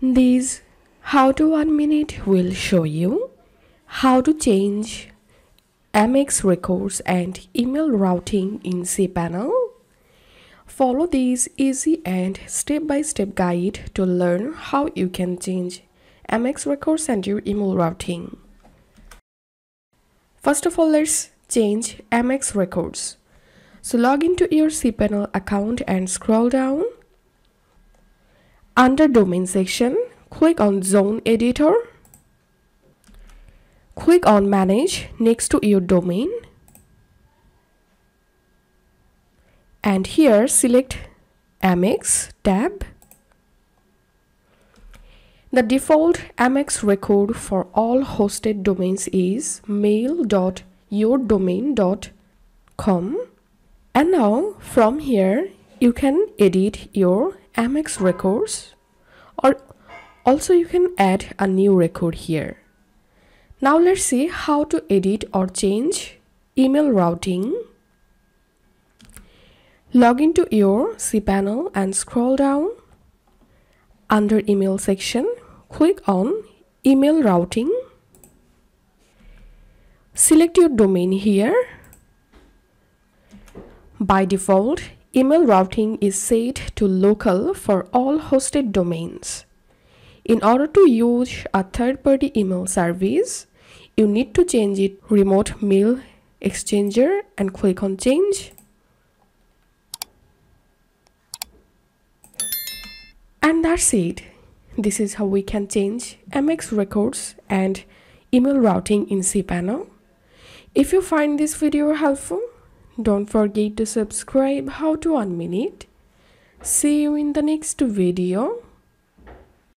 This How To 1 Minute will show you how to change MX records and email routing in cPanel. Follow this easy and step-by-step guide to learn how you can change MX records and your email routing. First of all, let's change MX records. So log into your cPanel account and scroll down. Under Domain section, click on Zone Editor. Click on Manage next to your domain. And here select MX tab. The default MX record for all hosted domains is mail.yourdomain.com. And now from here you can edit your MX records, or also you can add a new record here. Now let's see how to edit or change email routing. Log into your cPanel and scroll down. Under Email section, click on Email Routing. Select your domain here. By default, email routing is set to local for all hosted domains. In order to use a third-party email service, you need to change it to Remote Mail Exchanger and click on Change. And that's it. This is how we can change MX records and email routing in cPanel. If you find this video helpful, don't forget to subscribe How to 1 Minute. See you in the next video.